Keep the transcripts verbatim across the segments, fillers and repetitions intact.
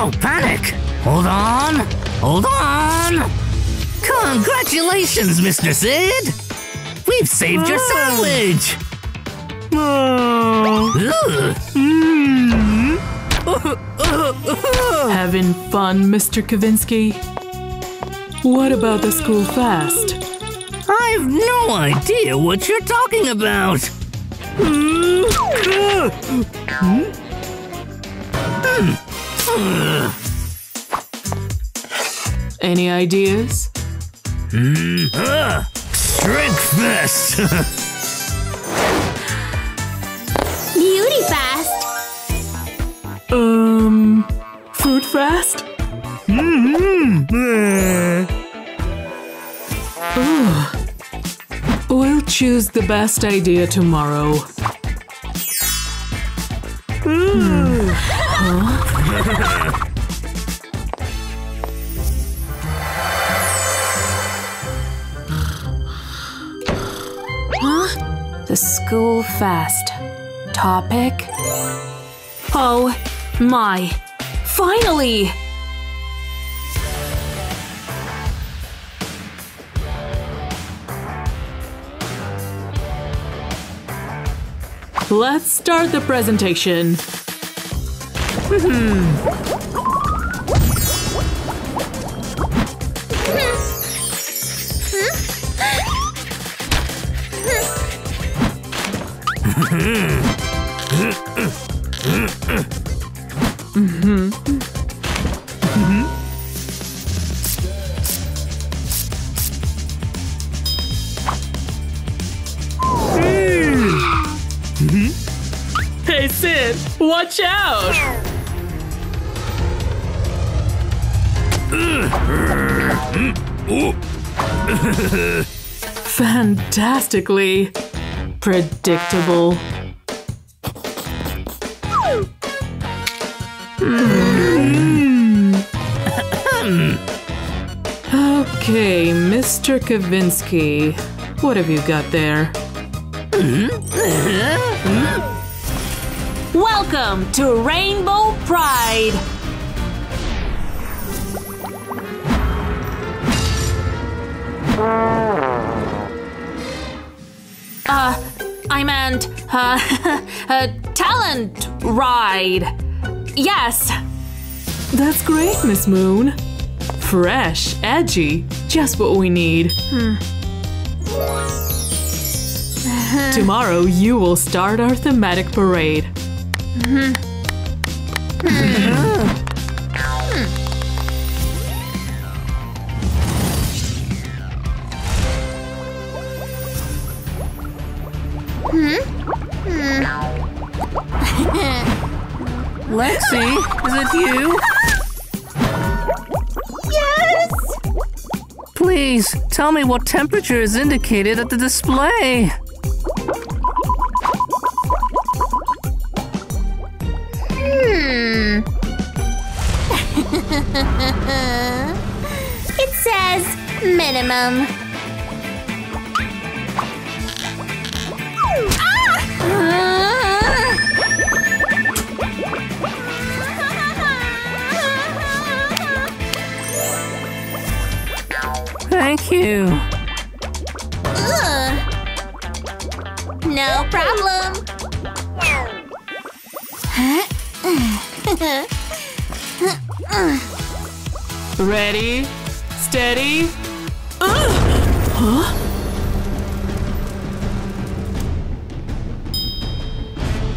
Don't panic! Hold on! Hold on! Congratulations, Mister Sid! We've saved your sandwich! Oh. Mm. Having fun, Mister Kavinsky? What about the school fast? I've no idea what you're talking about! Any ideas? Mm. Uh, shrink fest! Beauty fast! Um, fruit fast? Mm-hmm. We'll choose the best idea tomorrow. Mm. Huh? Huh? The school fast. Topic? Oh my! Finally! Let's start the presentation. Hey Sid, watch out! Fantastically predictable. Okay, Mister Kavinsky, what have you got there? Welcome to Rainbow Pride! Uh, I meant, uh, a talent ride! Yes! That's great, Miss Moon. Fresh, edgy, just what we need. Hmm. Tomorrow you will start our thematic parade. Mm-hmm. Mm-hmm. Lexi, is it you? Yes! Please, tell me what temperature is indicated at the display. It says minimum. Thank you. Ugh. No problem. Ready, steady. Ugh. Huh?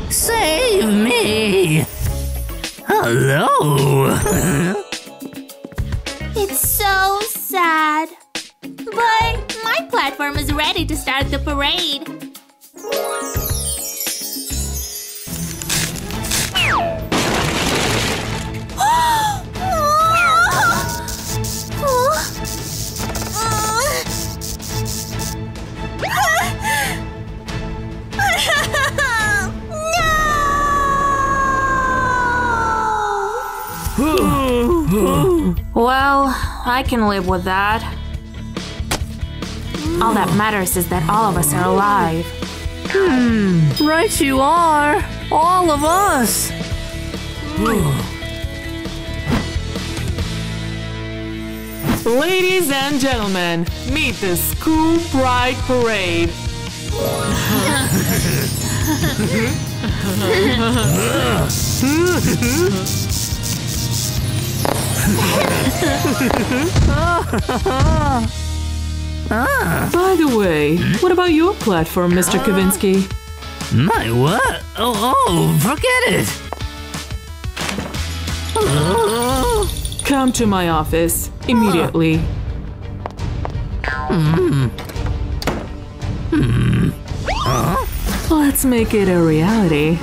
Save me! Hello! It's so sad. But my platform is ready to start the parade. Well, I can live with that. All that matters is that all of us are alive. Hmm, right you are. All of us. Ladies and gentlemen, meet the school pride parade. By the way, what about your platform, Mister Kavinsky? My what? Oh, oh, forget it! Come to my office immediately. Mm. Mm. Huh? Let's make it a reality.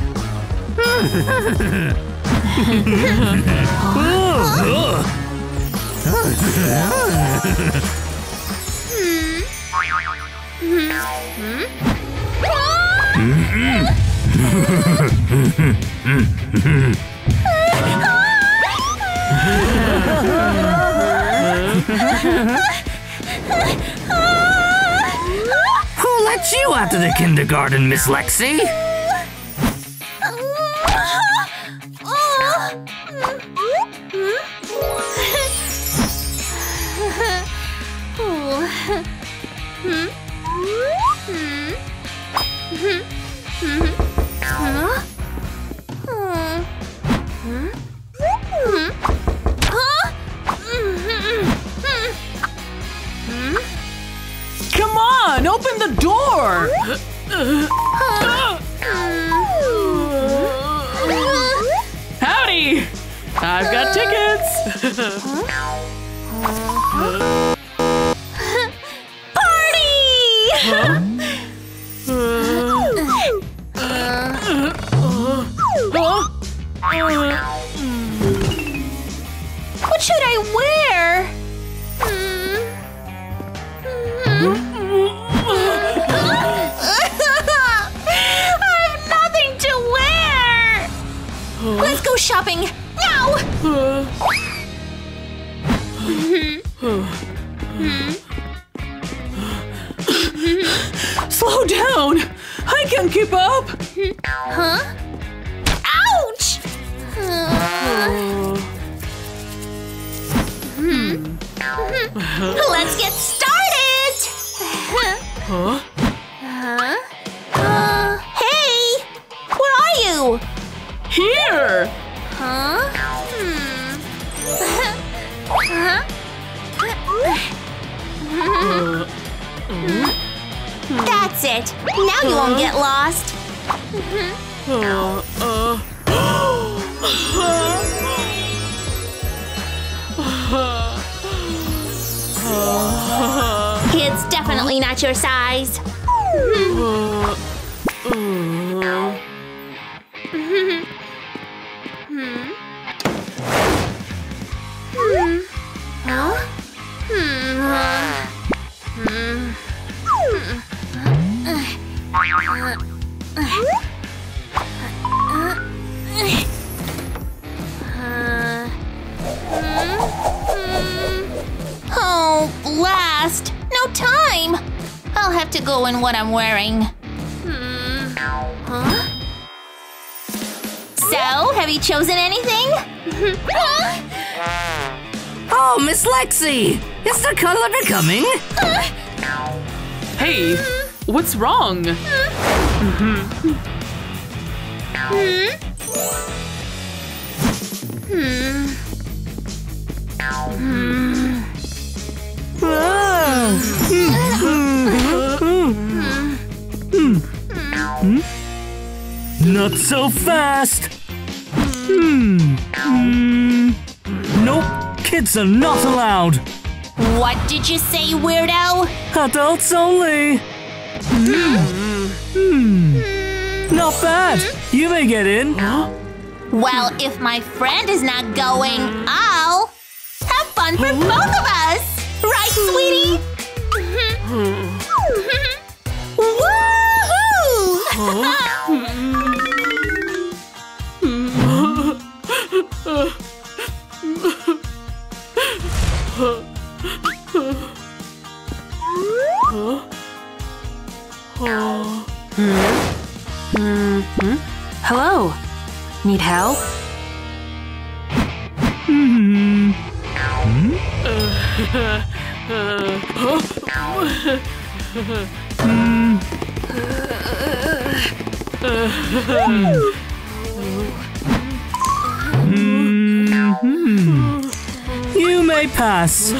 Who let you out of the kindergarten, Miss Lexi? Open the door! Howdy! I've got tickets! Party! What should I wear? Let's go shopping now! Slow down! I can't keep up! Huh? Ouch! Let's get started! Huh? Uh, hey! Where are you? Here! Huh? Hmm. uh-huh. That's it! Now you won't get lost! Uh, uh. It's definitely not your size! Uh, uh. Hmm. Hmm. Huh? Hmm. Hmm. Oh, blast! No time! I'll have to go in what I'm wearing. Hmm. Huh? So, have you chosen anything? Huh? Oh, Miss Lexi! Is the color becoming? Hey, what's wrong? Mm-hmm. Hmm. Hmm. Hmm. Not so fast! Hmm. Mm. Nope. Kids are not allowed. What did you say, weirdo? Adults only. Mm. Mm. Mm. Not bad. You may get in. Huh? Well, if my friend is not going, I'll have fun for both of us. Right, sweetie? Woohoo! Hello? Need help? Mm-hmm. Hmm? You may pass.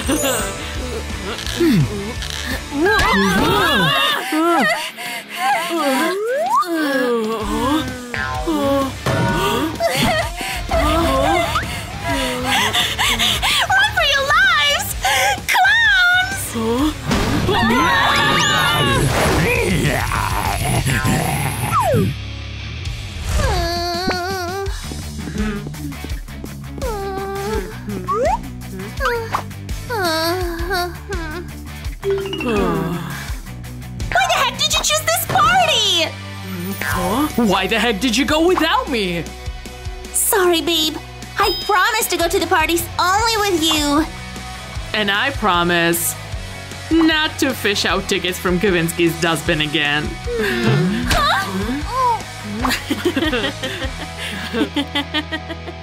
Why the heck did you go without me? Sorry, babe. I promised to go to the parties only with you. And I promise not to fish out tickets from Kavinsky's dustbin again. Hmm. Huh?